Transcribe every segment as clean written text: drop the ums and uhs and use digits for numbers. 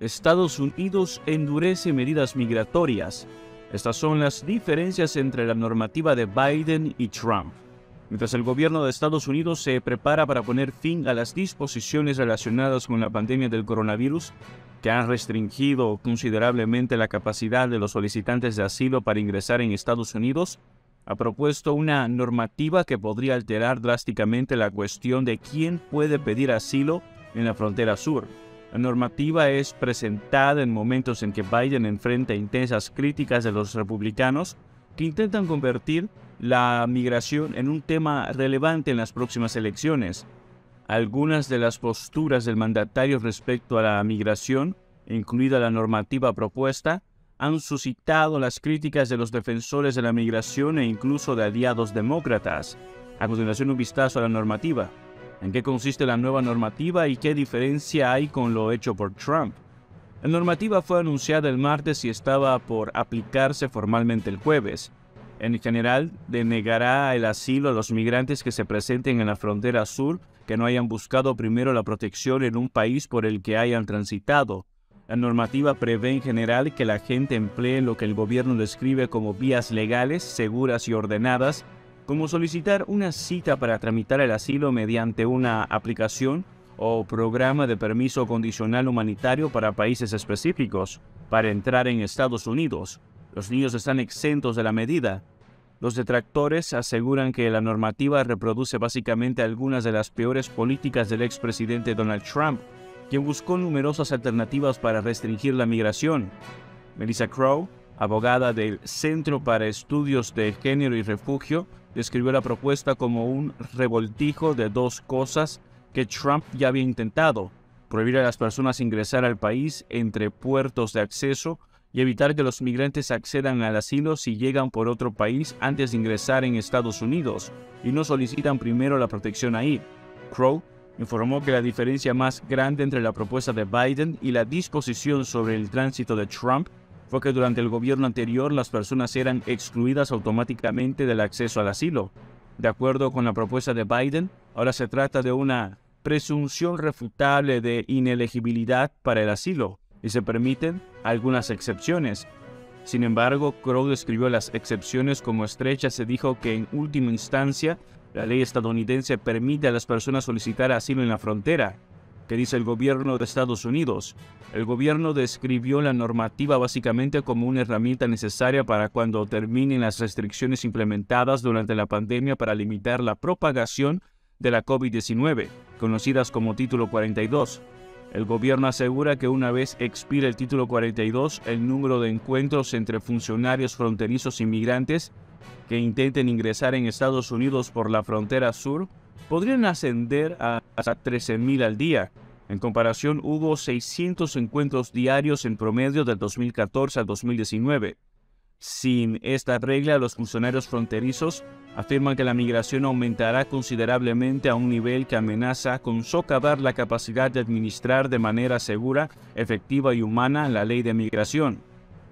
Estados Unidos endurece medidas migratorias. Estas son las diferencias entre la normativa de Biden y Trump. Mientras el gobierno de Estados Unidos se prepara para poner fin a las disposiciones relacionadas con la pandemia del coronavirus, que han restringido considerablemente la capacidad de los solicitantes de asilo para ingresar en Estados Unidos, ha propuesto una normativa que podría alterar drásticamente la cuestión de quién puede pedir asilo en la frontera sur. La normativa es presentada en momentos en que Biden enfrenta intensas críticas de los republicanos que intentan convertir la migración en un tema relevante en las próximas elecciones. Algunas de las posturas del mandatario respecto a la migración, incluida la normativa propuesta, han suscitado las críticas de los defensores de la migración e incluso de aliados demócratas. A continuación, un vistazo a la normativa. ¿En qué consiste la nueva normativa y qué diferencia hay con lo hecho por Trump? La normativa fue anunciada el martes y estaba por aplicarse formalmente el jueves. En general, denegará el asilo a los migrantes que se presenten en la frontera sur que no hayan buscado primero la protección en un país por el que hayan transitado. La normativa prevé en general que la gente emplee lo que el gobierno describe como vías legales, seguras y ordenadas, como solicitar una cita para tramitar el asilo mediante una aplicación o programa de permiso condicional humanitario para países específicos para entrar en Estados Unidos. Los niños están exentos de la medida. Los detractores aseguran que la normativa reproduce básicamente algunas de las peores políticas del expresidente Donald Trump, quien buscó numerosas alternativas para restringir la migración. Melissa Crow, abogada del Centro para Estudios de Género y Refugio, describió la propuesta como un revoltijo de dos cosas que Trump ya había intentado: prohibir a las personas ingresar al país entre puertos de acceso y evitar que los migrantes accedan al asilo si llegan por otro país antes de ingresar en Estados Unidos y no solicitan primero la protección ahí. Crow informó que la diferencia más grande entre la propuesta de Biden y la disposición sobre el tránsito de Trump fue que durante el gobierno anterior las personas eran excluidas automáticamente del acceso al asilo. De acuerdo con la propuesta de Biden, ahora se trata de una presunción refutable de inelegibilidad para el asilo y se permiten algunas excepciones. Sin embargo, Crow describió las excepciones como estrechas y dijo que en última instancia la ley estadounidense permite a las personas solicitar asilo en la frontera. ¿Qué dice el gobierno de Estados Unidos? El gobierno describió la normativa básicamente como una herramienta necesaria para cuando terminen las restricciones implementadas durante la pandemia para limitar la propagación de la COVID-19, conocidas como Título 42. El gobierno asegura que una vez expire el Título 42, el número de encuentros entre funcionarios fronterizos y migrantes que intenten ingresar en Estados Unidos por la frontera sur podrían ascender a hasta 13,000 al día. En comparación, hubo 600 encuentros diarios en promedio del 2014 al 2019. Sin esta regla, los funcionarios fronterizos afirman que la migración aumentará considerablemente a un nivel que amenaza con socavar la capacidad de administrar de manera segura, efectiva y humana la ley de migración.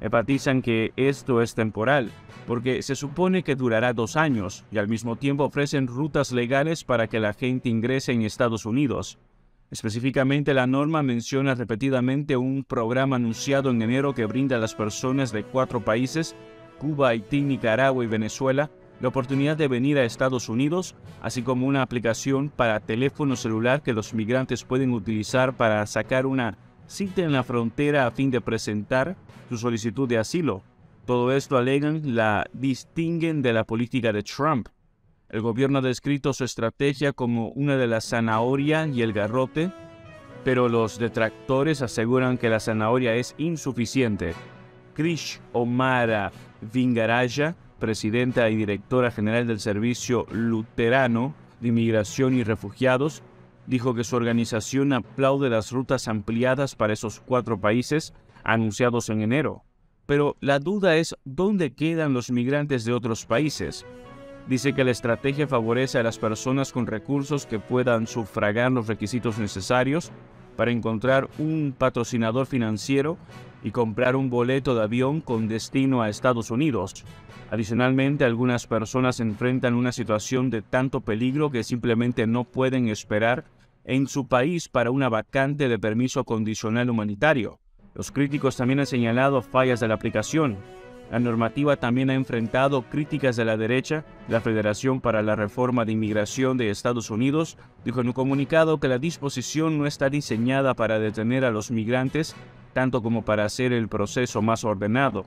Enfatizan que esto es temporal, porque se supone que durará 2 años, y al mismo tiempo ofrecen rutas legales para que la gente ingrese en Estados Unidos. Específicamente, la norma menciona repetidamente un programa anunciado en enero que brinda a las personas de 4 países, Cuba, Haití, Nicaragua y Venezuela, la oportunidad de venir a Estados Unidos, así como una aplicación para teléfono celular que los migrantes pueden utilizar para sacar una cita en la frontera a fin de presentar su solicitud de asilo. Todo esto, alegan, la distinguen de la política de Trump. El gobierno ha descrito su estrategia como una de la zanahoria y el garrote, pero los detractores aseguran que la zanahoria es insuficiente. Krish O'Mara Vingaraya, presidenta y directora general del Servicio Luterano de Inmigración y Refugiados, dijo que su organización aplaude las rutas ampliadas para esos 4 países anunciados en enero. Pero la duda es dónde quedan los migrantes de otros países. Dice que la estrategia favorece a las personas con recursos que puedan sufragar los requisitos necesarios para encontrar un patrocinador financiero y comprar un boleto de avión con destino a Estados Unidos. Adicionalmente, algunas personas enfrentan una situación de tanto peligro que simplemente no pueden esperar en su país para una vacante de permiso condicional humanitario. Los críticos también han señalado fallas de la aplicación. La normativa también ha enfrentado críticas de la derecha. La Federación para la Reforma de Inmigración de Estados Unidos dijo en un comunicado que la disposición no está diseñada para detener a los migrantes, tanto como para hacer el proceso más ordenado.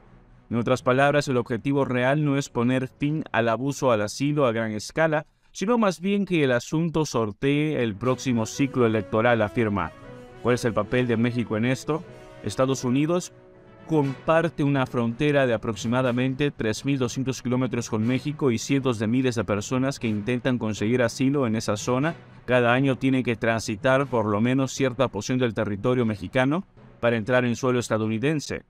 En otras palabras, el objetivo real no es poner fin al abuso al asilo a gran escala, sino más bien que el asunto sortee el próximo ciclo electoral, afirma. ¿Cuál es el papel de México en esto? Estados Unidos comparte una frontera de aproximadamente 3.200 kilómetros con México y cientos de miles de personas que intentan conseguir asilo en esa zona cada año tienen que transitar por lo menos cierta porción del territorio mexicano para entrar en suelo estadounidense.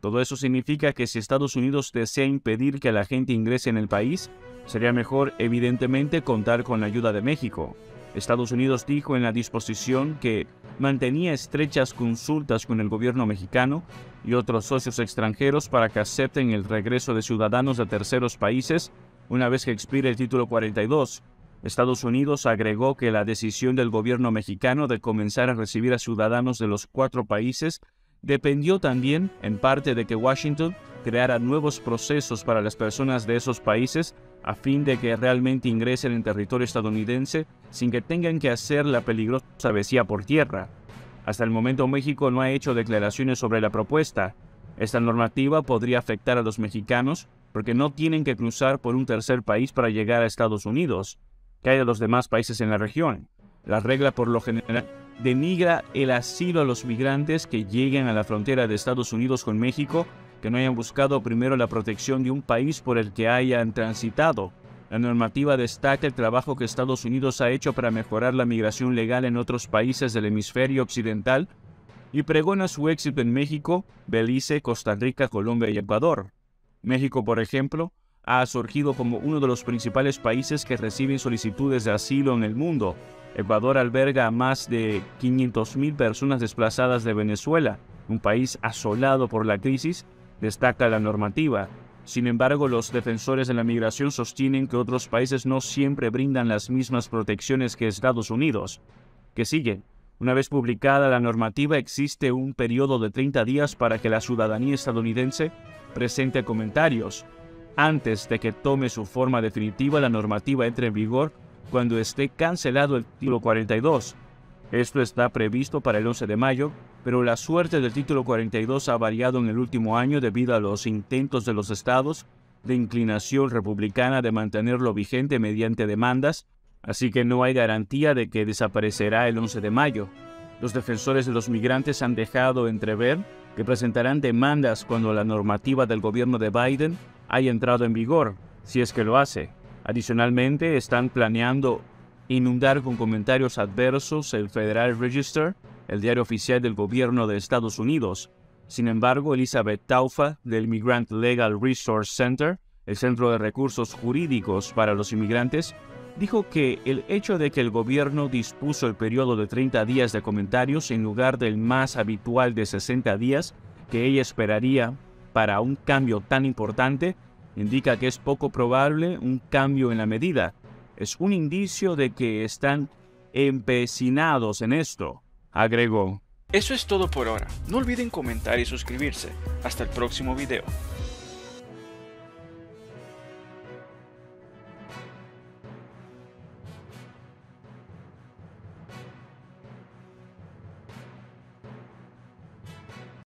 Todo eso significa que si Estados Unidos desea impedir que la gente ingrese en el país, sería mejor, evidentemente, contar con la ayuda de México. Estados Unidos dijo en la disposición que mantenía estrechas consultas con el gobierno mexicano y otros socios extranjeros para que acepten el regreso de ciudadanos de terceros países una vez que expire el Título 42. Estados Unidos agregó que la decisión del gobierno mexicano de comenzar a recibir a ciudadanos de los 4 países dependió también, en parte, de que Washington creara nuevos procesos para las personas de esos países a fin de que realmente ingresen en territorio estadounidense sin que tengan que hacer la peligrosa travesía por tierra. Hasta el momento México no ha hecho declaraciones sobre la propuesta. Esta normativa podría afectar a los mexicanos porque no tienen que cruzar por un tercer país para llegar a Estados Unidos. ¿Qué hay de los demás países en la región? La regla por lo general denigra el asilo a los migrantes que lleguen a la frontera de Estados Unidos con México que no hayan buscado primero la protección de un país por el que hayan transitado. La normativa destaca el trabajo que Estados Unidos ha hecho para mejorar la migración legal en otros países del hemisferio occidental y pregona su éxito en México, Belice, Costa Rica, Colombia y Ecuador. México, por ejemplo, ha surgido como uno de los principales países que reciben solicitudes de asilo en el mundo. Ecuador alberga a más de 500.000 personas desplazadas de Venezuela, un país asolado por la crisis, destaca la normativa. Sin embargo, los defensores de la migración sostienen que otros países no siempre brindan las mismas protecciones que Estados Unidos. ¿Qué sigue? Una vez publicada la normativa, existe un periodo de 30 días para que la ciudadanía estadounidense presente comentarios. Antes de que tome su forma definitiva, la normativa entre en vigor cuando esté cancelado el Título 42. Esto está previsto para el 11 de mayo, pero la suerte del Título 42 ha variado en el último año debido a los intentos de los estados de inclinación republicana de mantenerlo vigente mediante demandas, así que no hay garantía de que desaparecerá el 11 de mayo. Los defensores de los migrantes han dejado entrever que presentarán demandas cuando la normativa del gobierno de Biden haya entrado en vigor, si es que lo hace. Adicionalmente, están planeando inundar con comentarios adversos el Federal Register, el diario oficial del gobierno de Estados Unidos. Sin embargo, Elizabeth Taufa, del Immigrant Legal Resource Center, el Centro de Recursos Jurídicos para los Inmigrantes, dijo que el hecho de que el gobierno dispuso el periodo de 30 días de comentarios en lugar del más habitual de 60 días que ella esperaría para un cambio tan importante, indica que es poco probable un cambio en la medida. Es un indicio de que están empecinados en esto, agregó. Eso es todo por ahora. No olviden comentar y suscribirse. Hasta el próximo video.